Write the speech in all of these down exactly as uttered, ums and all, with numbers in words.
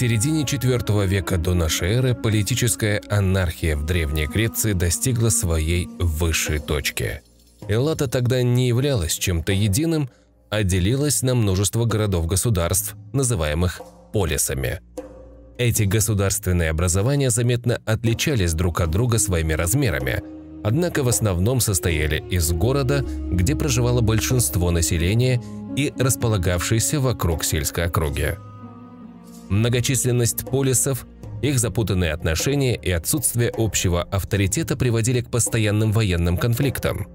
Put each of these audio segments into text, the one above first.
середине четвёртого века до н.э. политическая анархия в Древней Греции достигла своей высшей точки. Эллада тогда не являлась чем-то единым, а делилась на множество городов-государств, называемых полисами. Эти государственные образования заметно отличались друг от друга своими размерами, однако в основном состояли из города, где проживало большинство населения и располагавшиеся вокруг сельской округи. Многочисленность полисов, их запутанные отношения и отсутствие общего авторитета приводили к постоянным военным конфликтам.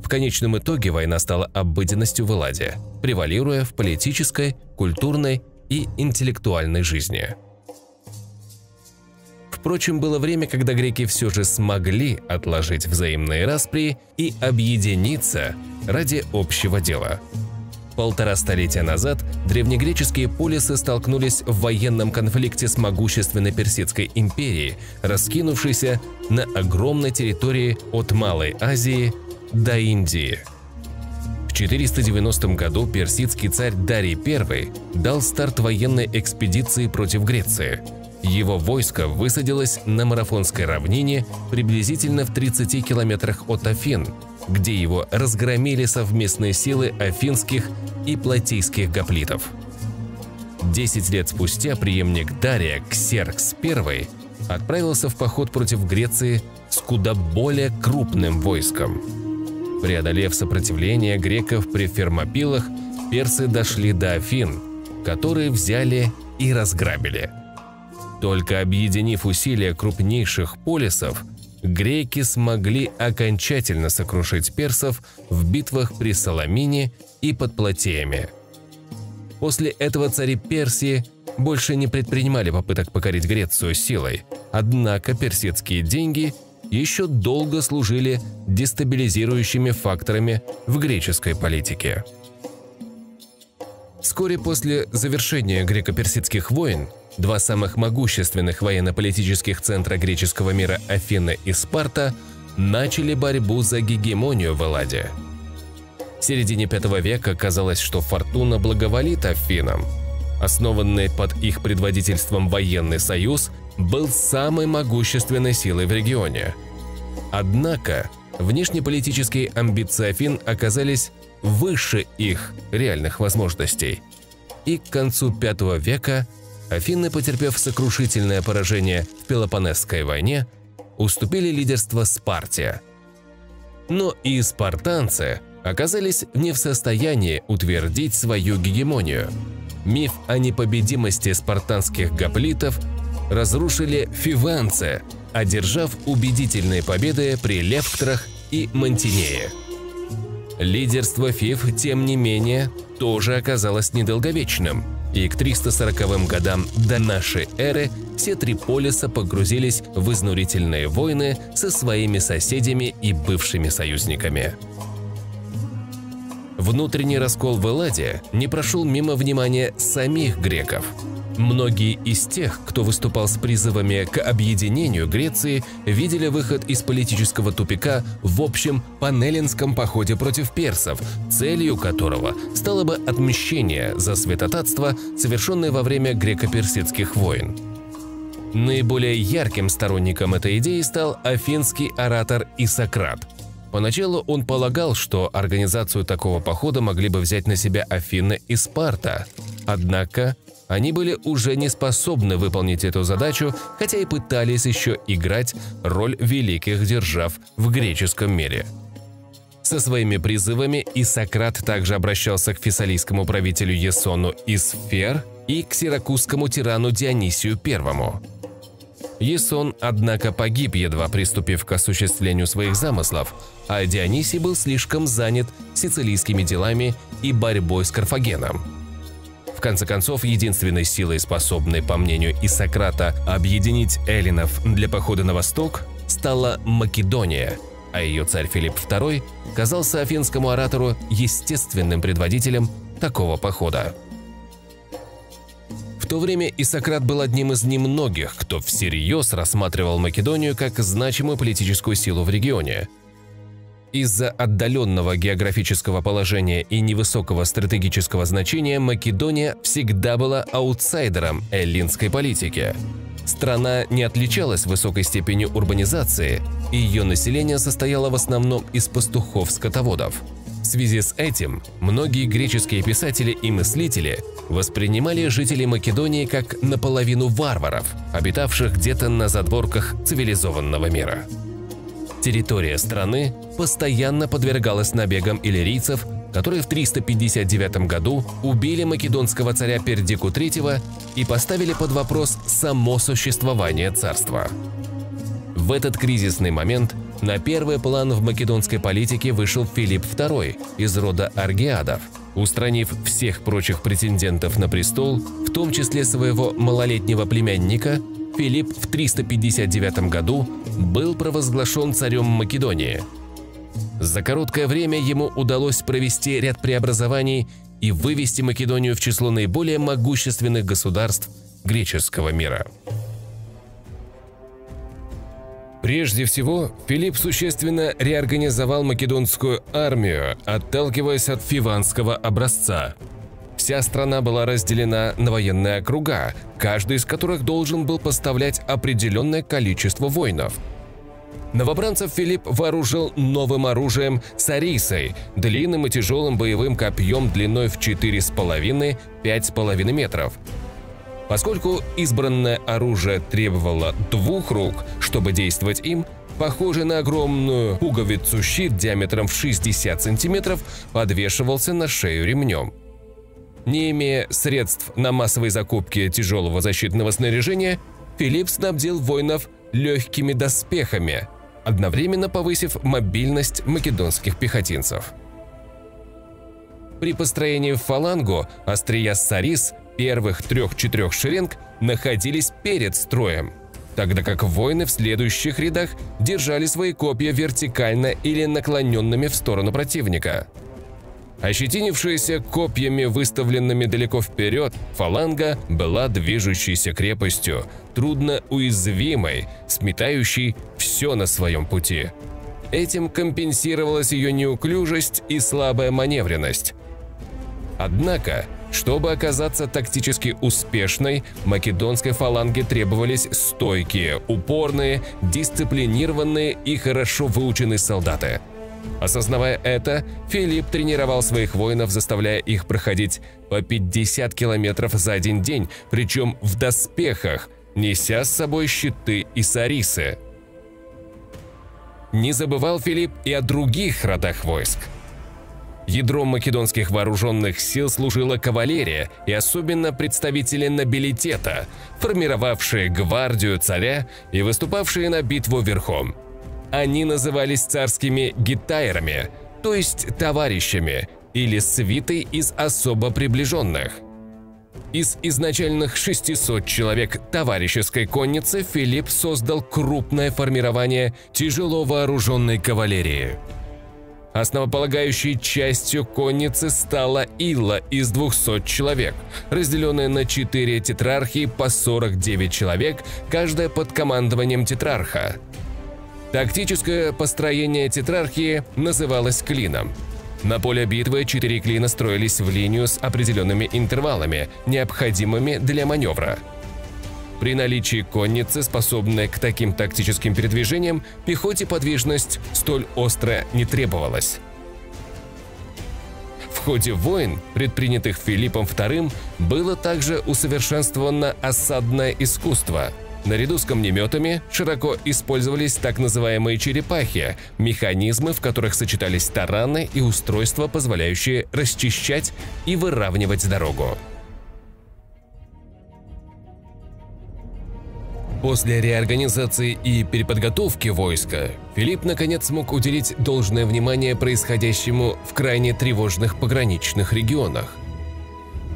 В конечном итоге война стала обыденностью в Элладе, превалируя в политической, культурной и интеллектуальной жизни. Впрочем, было время, когда греки все же смогли отложить взаимные распри и объединиться ради общего дела. Полтора столетия назад древнегреческие полисы столкнулись в военном конфликте с могущественной Персидской империей, раскинувшейся на огромной территории от Малой Азии до Индии. В четыреста девяностом году персидский царь Дарий Первый дал старт военной экспедиции против Греции. Его войско высадилось на Марафонской равнине приблизительно в тридцати километрах от Афин, где его разгромили совместные силы афинских и платийских гоплитов. Десять лет спустя преемник Дария, Ксеркс Первый, отправился в поход против Греции с куда более крупным войском. Преодолев сопротивление греков при Фермопилах, персы дошли до Афин, которые взяли и разграбили. Только объединив усилия крупнейших полисов, греки смогли окончательно сокрушить персов в битвах при Саламине и под Платеями. После этого цари Персии больше не предпринимали попыток покорить Грецию силой, однако персидские деньги еще долго служили дестабилизирующими факторами в греческой политике. Вскоре после завершения греко-персидских войн два самых могущественных военно-политических центра греческого мира Афины и Спарта начали борьбу за гегемонию в Элладе. В середине пятого века казалось, что фортуна благоволит Афинам. Основанный под их предводительством военный союз был самой могущественной силой в регионе. Однако внешнеполитические амбиции Афин оказались выше их реальных возможностей, и к концу пятого века Афины, потерпев сокрушительное поражение в Пелопонесской войне, уступили лидерство Спарте. Но и спартанцы оказались не в состоянии утвердить свою гегемонию. Миф о непобедимости спартанских гоплитов разрушили фиванцы, одержав убедительные победы при Левктрах и Мантинее. Лидерство Фив, тем не менее, тоже оказалось недолговечным, и к триста сороковым годам до нашей эры все три полиса погрузились в изнурительные войны со своими соседями и бывшими союзниками. Внутренний раскол в Элладе не прошел мимо внимания самих греков. Многие из тех, кто выступал с призывами к объединению Греции, видели выход из политического тупика в общем панеллинском походе против персов, целью которого стало бы отмщение за святотатство, совершенное во время греко-персидских войн. Наиболее ярким сторонником этой идеи стал афинский оратор Исократ. Поначалу он полагал, что организацию такого похода могли бы взять на себя Афины и Спарта, однако они были уже не способны выполнить эту задачу, хотя и пытались еще играть роль великих держав в греческом мире. Со своими призывами Исократ также обращался к фессалийскому правителю Ясону из Фер и к сиракузскому тирану Дионисию Первому. Ясон, однако, погиб, едва приступив к осуществлению своих замыслов, а Дионисий был слишком занят сицилийскими делами и борьбой с Карфагеном. В конце концов, единственной силой, способной, по мнению Исократа, объединить эллинов для похода на восток, стала Македония, а ее царь Филипп Второй казался афинскому оратору естественным предводителем такого похода. В то время Исократ был одним из немногих, кто всерьез рассматривал Македонию как значимую политическую силу в регионе. Из-за отдаленного географического положения и невысокого стратегического значения Македония всегда была аутсайдером эллинской политики. Страна не отличалась высокой степенью урбанизации, и ее население состояло в основном из пастухов-скотоводов. В связи с этим многие греческие писатели и мыслители воспринимали жителей Македонии как наполовину варваров, обитавших где-то на задворках цивилизованного мира. Территория страны постоянно подвергалась набегам иллирийцев, которые в триста пятьдесят девятом году убили македонского царя Пердику третьего и поставили под вопрос само существование царства. В этот кризисный момент на первый план в македонской политике вышел Филипп второй из рода Аргиадов, устранив всех прочих претендентов на престол, в том числе своего малолетнего племянника. Филипп в триста пятьдесят девятом году был провозглашен царем Македонии. За короткое время ему удалось провести ряд преобразований и вывести Македонию в число наиболее могущественных государств греческого мира. Прежде всего, Филипп существенно реорганизовал македонскую армию, отталкиваясь от фиванского образца. Вся страна была разделена на военные округа, каждый из которых должен был поставлять определенное количество воинов. Новобранцев Филипп вооружил новым оружием сарисой, длинным и тяжелым боевым копьем длиной в четыре с половиной — пять с половиной метров. Поскольку избранное оружие требовало двух рук, чтобы действовать им, похожий на огромную пуговицу щит диаметром в шестьдесят сантиметров подвешивался на шею ремнем. Не имея средств на массовые закупки тяжелого защитного снаряжения, Филипп снабдил воинов легкими доспехами, одновременно повысив мобильность македонских пехотинцев. При построении в фалангу острия сарис первых трех-четырех шеренг находились перед строем, тогда как воины в следующих рядах держали свои копья вертикально или наклоненными в сторону противника. Ощетинившаяся копьями, выставленными далеко вперед, фаланга была движущейся крепостью, трудно уязвимой, сметающей все на своем пути. Этим компенсировалась ее неуклюжесть и слабая маневренность. Однако, чтобы оказаться тактически успешной, македонской фаланге требовались стойкие, упорные, дисциплинированные и хорошо выученные солдаты. Осознавая это, Филипп тренировал своих воинов, заставляя их проходить по пятьдесят километров за один день, причем в доспехах, неся с собой щиты и сарисы. Не забывал Филипп и о других родах войск. Ядром македонских вооруженных сил служила кавалерия и особенно представители нобилитета, формировавшие гвардию царя и выступавшие на битву верхом. Они назывались царскими гитайрами, то есть товарищами, или свитой из особо приближенных. Из изначальных шестисот человек товарищеской конницы Филипп создал крупное формирование тяжело вооруженной кавалерии. Основополагающей частью конницы стала ила из двухсот человек, разделенная на четыре тетрархии по сорок девять человек, каждая под командованием тетрарха. Тактическое построение тетрархии называлось клином. На поле битвы четыре клина строились в линию с определенными интервалами, необходимыми для маневра. При наличии конницы, способной к таким тактическим передвижениям, пехоте подвижность столь остро не требовалась. В ходе войн, предпринятых Филиппом вторым, было также усовершенствовано осадное искусство. Наряду с камнеметами широко использовались так называемые черепахи – механизмы, в которых сочетались тараны и устройства, позволяющие расчищать и выравнивать дорогу. После реорганизации и переподготовки войска Филипп наконец смог уделить должное внимание происходящему в крайне тревожных пограничных регионах.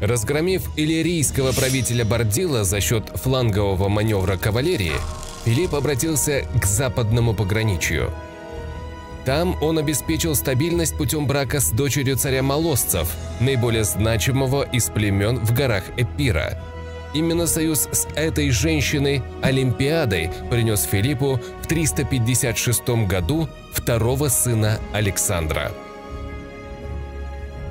Разгромив иллирийского правителя Бордила за счет флангового маневра кавалерии, Филипп обратился к западному пограничью. Там он обеспечил стабильность путем брака с дочерью царя Молосцев, наиболее значимого из племен в горах Эпира. Именно союз с этой женщиной, Олимпиадой, принес Филиппу в триста пятьдесят шестом году второго сына Александра.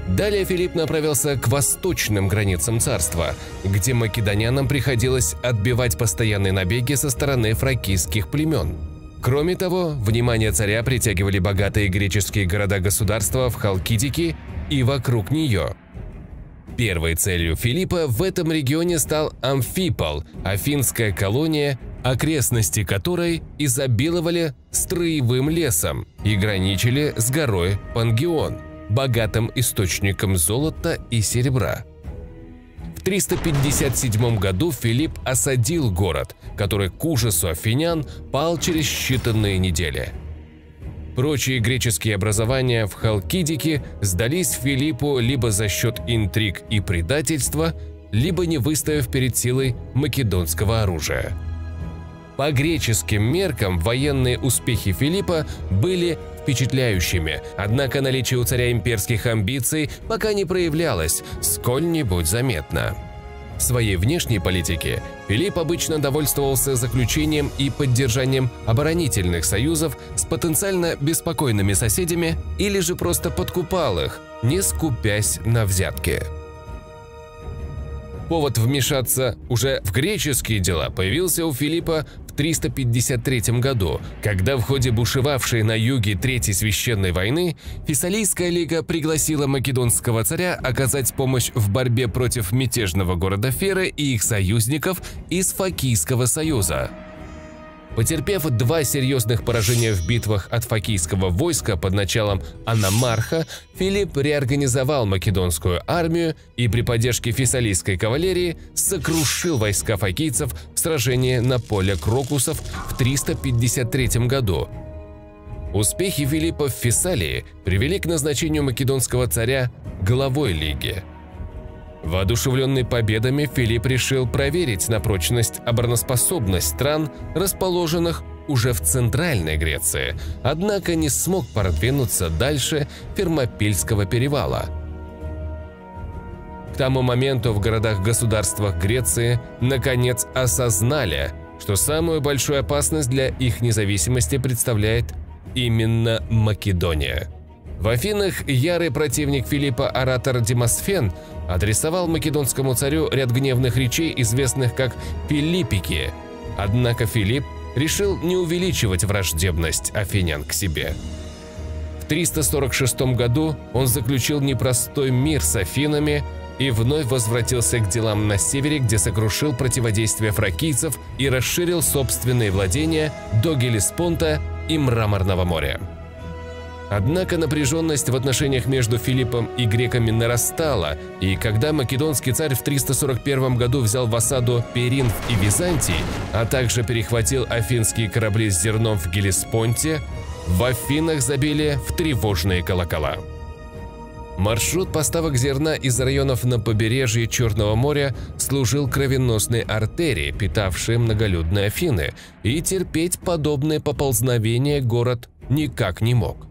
Далее Филипп направился к восточным границам царства, где македонянам приходилось отбивать постоянные набеги со стороны фракийских племен. Кроме того, внимание царя притягивали богатые греческие города-государства в Халкидике и вокруг нее. Первой целью Филиппа в этом регионе стал Амфиполь, афинская колония, окрестности которой изобиловали строевым лесом и граничили с горой Пангеон, богатым источником золота и серебра. В триста пятьдесят седьмом году Филипп осадил город, который к ужасу афинян пал через считанные недели. Прочие греческие образования в Халкидике сдались Филиппу либо за счет интриг и предательства, либо не выставив перед силой македонского оружия. По греческим меркам военные успехи Филиппа были впечатляющими, однако наличие у царя имперских амбиций пока не проявлялось сколь-нибудь заметно. В своей внешней политике Филипп обычно довольствовался заключением и поддержанием оборонительных союзов с потенциально беспокойными соседями или же просто подкупал их, не скупясь на взятки. Повод вмешаться уже в греческие дела появился у Филиппа в триста пятьдесят третьем году, когда в ходе бушевавшей на юге Третьей священной войны Фессалийская лига пригласила македонского царя оказать помощь в борьбе против мятежного города Феры и их союзников из Фокийского союза. Потерпев два серьезных поражения в битвах от фокийского войска под началом Аномарха, Филипп реорганизовал македонскую армию и при поддержке фессалийской кавалерии сокрушил войска фокийцев в сражении на поле Крокусов в триста пятьдесят третьем году. Успехи Филиппа в Фессалии привели к назначению македонского царя главой лиги. Воодушевленный победами, Филипп решил проверить на прочность обороноспособность стран, расположенных уже в Центральной Греции, однако не смог продвинуться дальше Фермопильского перевала. К тому моменту в городах-государствах Греции наконец осознали, что самую большую опасность для их независимости представляет именно Македония. В Афинах ярый противник Филиппа оратор Демосфен адресовал македонскому царю ряд гневных речей, известных как «филиппики». Однако Филипп решил не увеличивать враждебность афинян к себе. В триста сорок шестом году он заключил непростой мир с Афинами и вновь возвратился к делам на севере, где сокрушил противодействие фракийцев и расширил собственные владения до Гелеспонта и Мраморного моря. Однако напряженность в отношениях между Филиппом и греками нарастала, и когда македонский царь в триста сорок первом году взял в осаду Перинф и Византий, а также перехватил афинские корабли с зерном в Гелеспонте, в Афинах забили в тревожные колокола. Маршрут поставок зерна из районов на побережье Черного моря служил кровеносной артерией, питавшей многолюдные Афины, и терпеть подобные поползновения город никак не мог.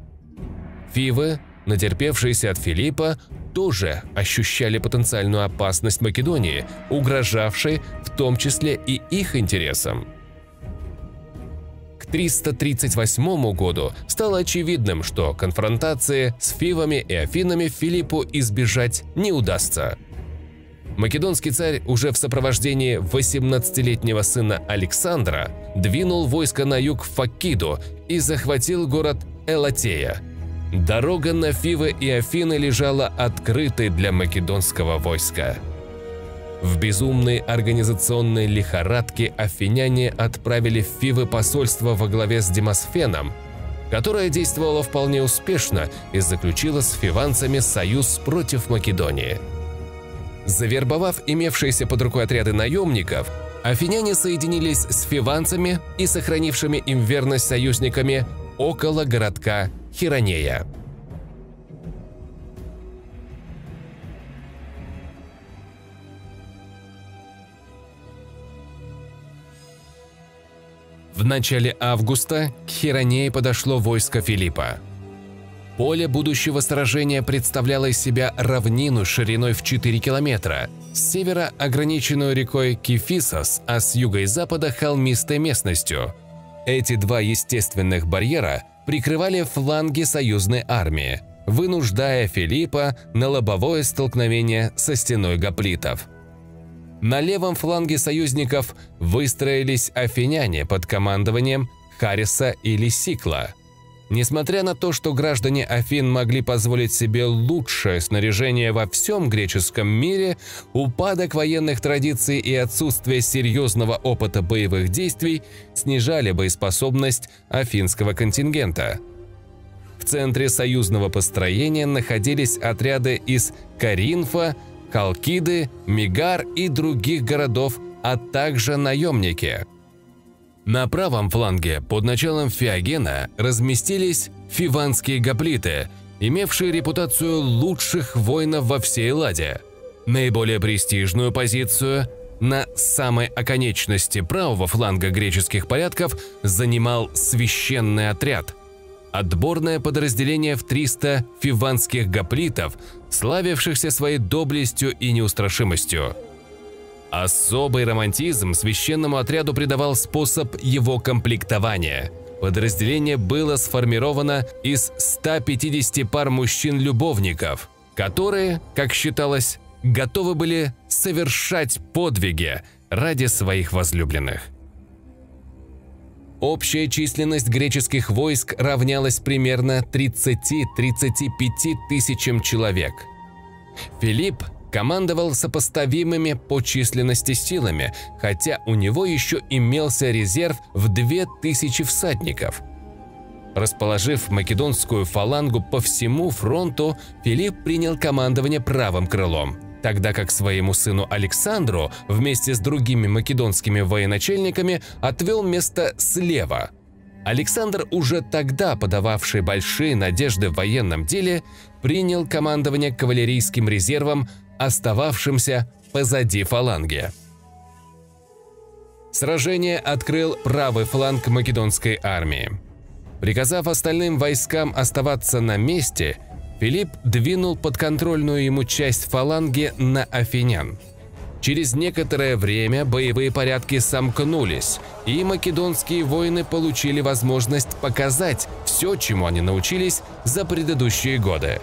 Фивы, натерпевшиеся от Филиппа, тоже ощущали потенциальную опасность Македонии, угрожавшей в том числе и их интересам. К триста тридцать восьмому году стало очевидным, что конфронтации с Фивами и Афинами Филиппу избежать не удастся. Македонский царь уже в сопровождении восемнадцатилетнего сына Александра двинул войско на юг в Фокиду и захватил город Элатея. Дорога на Фивы и Афины лежала открытой для македонского войска. В безумной организационной лихорадке афиняне отправили в Фивы посольство во главе с Демосфеном, которое действовало вполне успешно и заключило с фиванцами союз против Македонии. Завербовав имевшиеся под рукой отряды наемников, афиняне соединились с фиванцами и сохранившими им верность союзниками около городка Хиронея. В начале августа к Хиронее подошло войско Филиппа. Поле будущего сражения представляло из себя равнину шириной в четыре километра, с севера ограниченную рекой Кифисос, а с юга и запада холмистой местностью. Эти два естественных барьера прикрывали фланги союзной армии, вынуждая Филиппа на лобовое столкновение со стеной гоплитов. На левом фланге союзников выстроились афиняне под командованием Хариса и Лисикла. Несмотря на то, что граждане Афин могли позволить себе лучшее снаряжение во всем греческом мире, упадок военных традиций и отсутствие серьезного опыта боевых действий снижали боеспособность афинского контингента. В центре союзного построения находились отряды из Коринфа, Халкиды, Мигар и других городов, а также наемники. На правом фланге под началом Феогена разместились фиванские гоплиты, имевшие репутацию лучших воинов во всей Элладе. Наиболее престижную позицию на самой оконечности правого фланга греческих порядков занимал священный отряд. Отборное подразделение в триста фиванских гоплитов, славившихся своей доблестью и неустрашимостью. Особый романтизм священному отряду придавал способ его комплектования. Подразделение было сформировано из ста пятидесяти пар мужчин-любовников, которые, как считалось, готовы были совершать подвиги ради своих возлюбленных. Общая численность греческих войск равнялась примерно тридцати-тридцати пяти тысячам человек. Филипп командовал сопоставимыми по численности силами, хотя у него еще имелся резерв в две тысячи всадников. Расположив македонскую фалангу по всему фронту, Филипп принял командование правым крылом, тогда как своему сыну Александру вместе с другими македонскими военачальниками отвел место слева. Александр, уже тогда подававший большие надежды в военном деле, принял командование кавалерийским резервом, остававшимся позади фаланги. Сражение открыл правый фланг македонской армии. Приказав остальным войскам оставаться на месте, Филипп двинул подконтрольную ему часть фаланги на афинян. Через некоторое время боевые порядки сомкнулись, и македонские воины получили возможность показать все, чему они научились за предыдущие годы.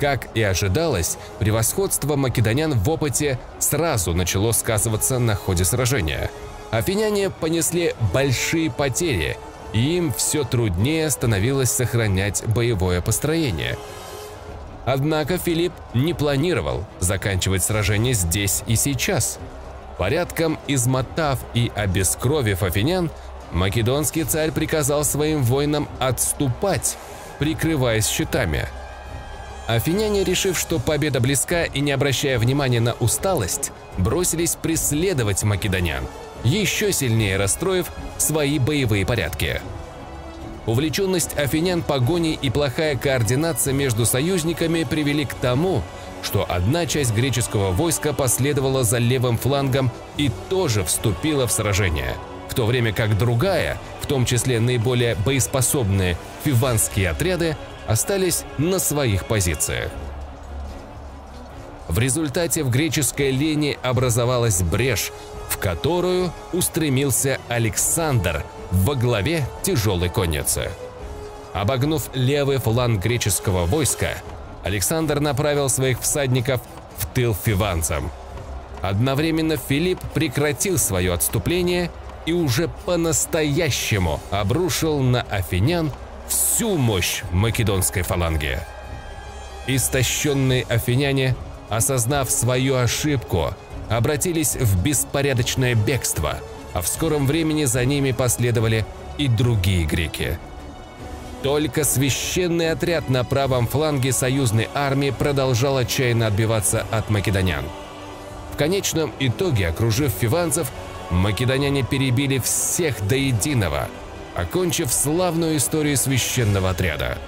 Как и ожидалось, превосходство македонян в опыте сразу начало сказываться на ходе сражения. Афиняне понесли большие потери, и им все труднее становилось сохранять боевое построение. Однако Филипп не планировал заканчивать сражение здесь и сейчас. Порядком измотав и обескровив афинян, македонский царь приказал своим воинам отступать, прикрываясь щитами. Афиняне, решив, что победа близка и не обращая внимания на усталость, бросились преследовать македонян, еще сильнее расстроив свои боевые порядки. Увлеченность афинян погоней и плохая координация между союзниками привели к тому, что одна часть греческого войска последовала за левым флангом и тоже вступила в сражение, в то время как другая, в том числе наиболее боеспособные фиванские отряды, остались на своих позициях. В результате в греческой линии образовалась брешь, в которую устремился Александр во главе тяжелой конницы. Обогнув левый фланг греческого войска, Александр направил своих всадников в тыл фиванцам. Одновременно Филипп прекратил свое отступление и уже по-настоящему обрушил на афинян всю мощь македонской фаланги. Истощенные афиняне, осознав свою ошибку, обратились в беспорядочное бегство, а в скором времени за ними последовали и другие греки. Только священный отряд на правом фланге союзной армии продолжал отчаянно отбиваться от македонян. В конечном итоге, окружив фиванцев, македоняне перебили всех до единого, окончив славную историю священного отряда.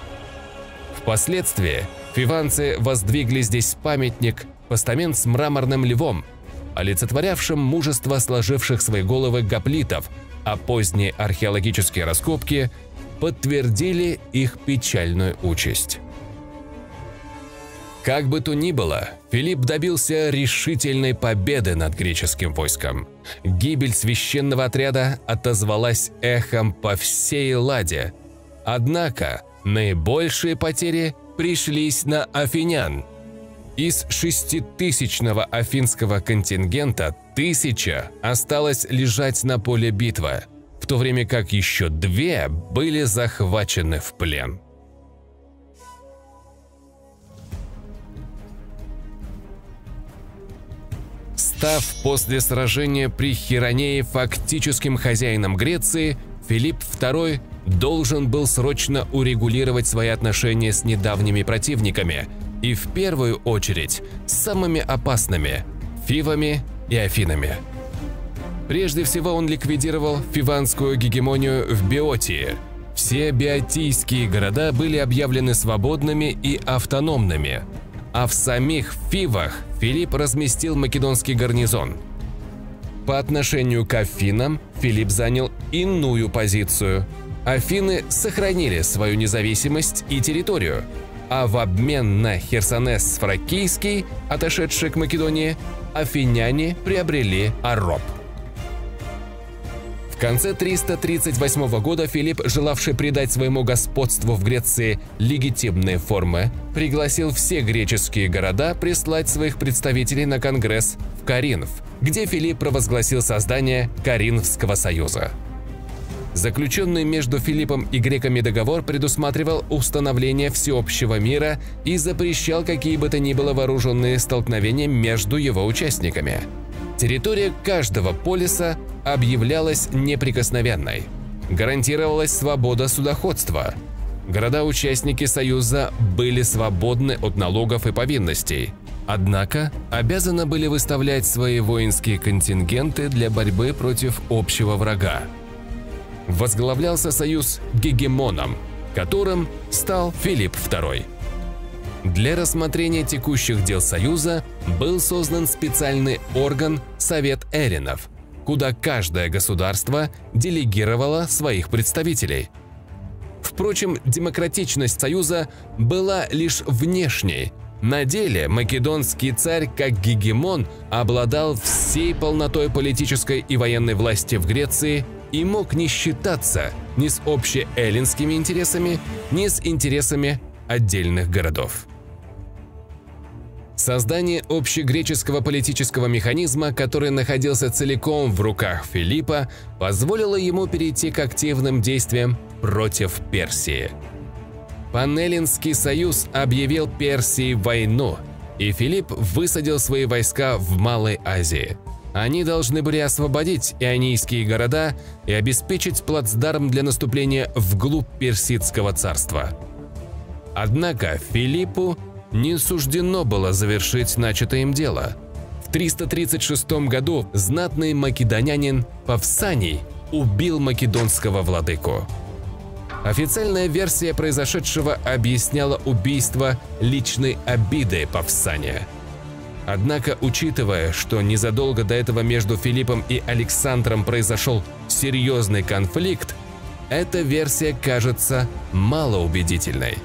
Впоследствии фиванцы воздвигли здесь памятник, постамент с мраморным львом, олицетворявшим мужество сложивших свои головы гоплитов, а поздние археологические раскопки подтвердили их печальную участь. Как бы то ни было, Филипп добился решительной победы над греческим войском. Гибель священного отряда отозвалась эхом по всей Элладе. Однако наибольшие потери пришлись на афинян. Из шеститысячного афинского контингента тысяча осталось лежать на поле битвы, в то время как еще две были захвачены в плен. Став после сражения при Хиронее фактическим хозяином Греции, Филипп второй должен был срочно урегулировать свои отношения с недавними противниками, и в первую очередь с самыми опасными – Фивами и Афинами. Прежде всего он ликвидировал фиванскую гегемонию в Биотии. Все биотийские города были объявлены свободными и автономными, а в самих Фивах Филипп разместил македонский гарнизон. По отношению к Афинам Филипп занял иную позицию. Афины сохранили свою независимость и территорию, а в обмен на Херсонес Фракийский, отошедший к Македонии, афиняне приобрели Ароп. В конце триста тридцать восьмого года Филипп, желавший придать своему господству в Греции легитимные формы, пригласил все греческие города прислать своих представителей на конгресс в Коринф, где Филипп провозгласил создание Коринфского союза. Заключенный между Филиппом и греками договор предусматривал установление всеобщего мира и запрещал какие бы то ни было вооруженные столкновения между его участниками. Территория каждого полиса объявлялась неприкосновенной. Гарантировалась свобода судоходства. Города-участники Союза были свободны от налогов и повинностей. Однако обязаны были выставлять свои воинские контингенты для борьбы против общего врага. Возглавлялся союз гегемоном, которым стал Филипп второй. Для рассмотрения текущих дел союза был создан специальный орган Совет Эринов, куда каждое государство делегировало своих представителей. Впрочем, демократичность союза была лишь внешней. На деле македонский царь как гегемон обладал всей полнотой политической и военной власти в Греции и мог не считаться ни с общеэллинскими интересами, ни с интересами отдельных городов. Создание общегреческого политического механизма, который находился целиком в руках Филиппа, позволило ему перейти к активным действиям против Персии. Панэллинский союз объявил Персии войну, и Филипп высадил свои войска в Малой Азии. Они должны были освободить ионийские города и обеспечить плацдарм для наступления вглубь Персидского царства. Однако Филиппу не суждено было завершить начатое им дело. В триста тридцать шестом году знатный македонянин Павсаний убил македонского владыку. Официальная версия произошедшего объясняла убийство личной обидой Павсания. Однако, учитывая, что незадолго до этого между Филиппом и Александром произошел серьезный конфликт, эта версия кажется малоубедительной.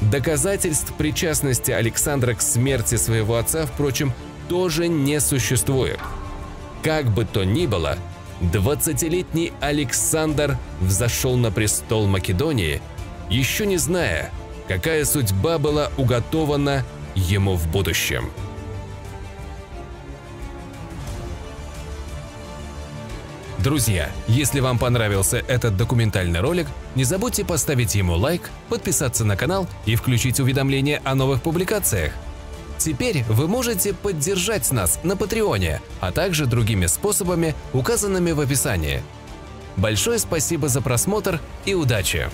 Доказательств причастности Александра к смерти своего отца, впрочем, тоже не существует. Как бы то ни было, двадцатилетний Александр взошел на престол Македонии, еще не зная, какая судьба была уготована ему в будущем. Друзья, если вам понравился этот документальный ролик, не забудьте поставить ему лайк, подписаться на канал и включить уведомления о новых публикациях. Теперь вы можете поддержать нас на Патреоне, а также другими способами, указанными в описании. Большое спасибо за просмотр и удачи!